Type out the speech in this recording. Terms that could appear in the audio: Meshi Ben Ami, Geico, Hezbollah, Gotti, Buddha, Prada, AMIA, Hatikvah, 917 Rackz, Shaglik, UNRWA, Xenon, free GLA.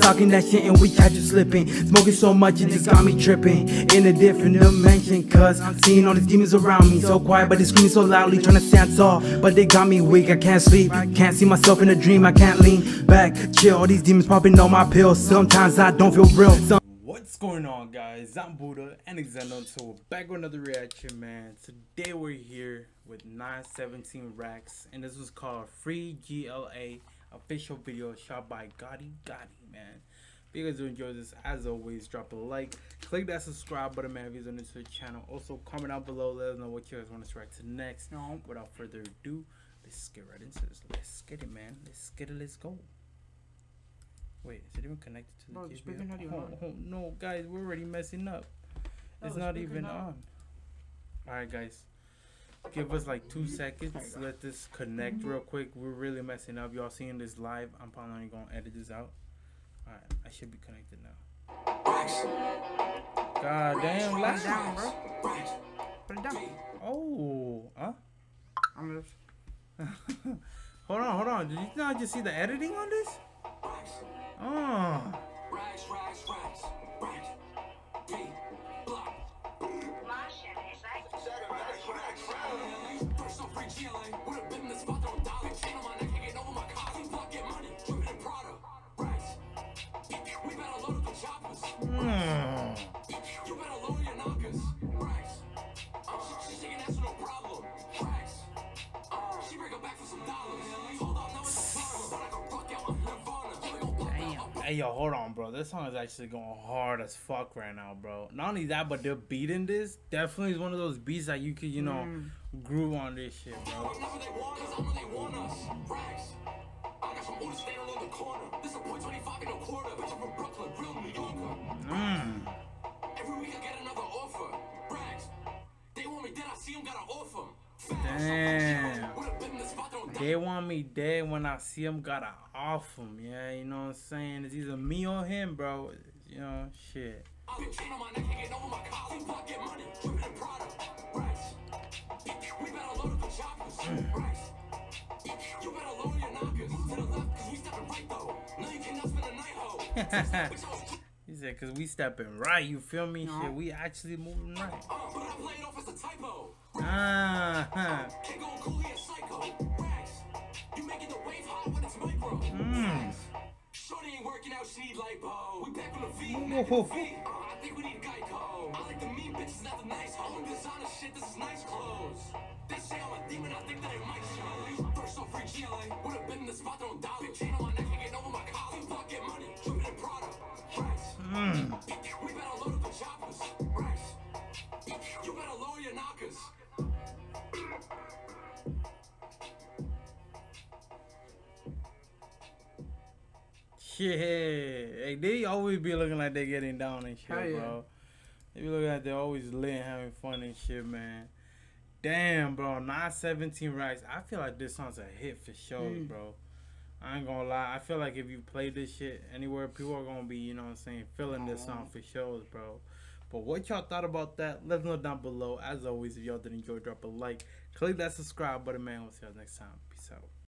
talking that shit and we catch you slipping. Smoking so much it just got me tripping, in a different dimension, cause I'm seeing all these demons around me. So quiet but they screaming so loudly, trying to stand tall, but they got me weak. I can't sleep, can't see myself in a dream, I can't lean back, chill. All these demons popping on my pills, sometimes I don't feel real. What's going on, guys? I'm Buddha and Xenon, so we're back with another reaction, man. Today we're here with 917 Rackz, and this was called Free GLA official video shot by Gotti, man. If you guys do enjoy this, as always, drop a like, click that subscribe button, man, if you're new to the channel. Also, comment down below, let us know what you guys want us to react to next. Now, without further ado, let's get right into this. Let's get it, man. Let's get it. Let's go. Wait, is it even connected to the TV? No, guys, we're already messing up. No, it's not even on. Alright, guys. Give us like 2 seconds. Let this connect real quick. We're really messing up. Y'all seeing this live. I'm probably going to edit this out. Alright, I should be connected now. God damn, last down, bro. Put it down. Oh, huh? I'm hold on. Did you not just see the editing on this? Oh. Hey, yo, hold on, bro. This song is actually going hard as fuck right now, bro. Not only that, but they're beating this. Definitely is one of those beats that you could, you know, groove on this shit, bro. Damn. They want me dead when I see him, gotta off him, yeah, you know what I'm saying? It's either me or him, bro, you know, shit. He said, cause we stepping right, you feel me? No. Shit, we actually moving right. Shorty ain't working out, she need lipo. We back on the V. I think we need Geico. I like the mean bitches, not the nice home. Designer shit, this is nice clothes. They say I'm a demon, I think that it might show. First off, free GLA. Would have been in this spot, $3. Big chain on my neck, I get over my collar. Fuck, get money, keep it in Prada. We better load up the choppers. You better lower your knockers. Yeah, like, they always be looking like they getting down and shit, bro. They be looking like they always lit and having fun and shit, man. Damn, bro, 917 Rackz. I feel like this song's a hit for sure, bro. I ain't gonna lie. I feel like if you play this shit anywhere, people are gonna be, you know what I'm saying, feeling this song for shows, bro. But what y'all thought about that, let us know down below. As always, if y'all did enjoy, drop a like. Click that subscribe button, man. We'll see y'all next time. Peace out.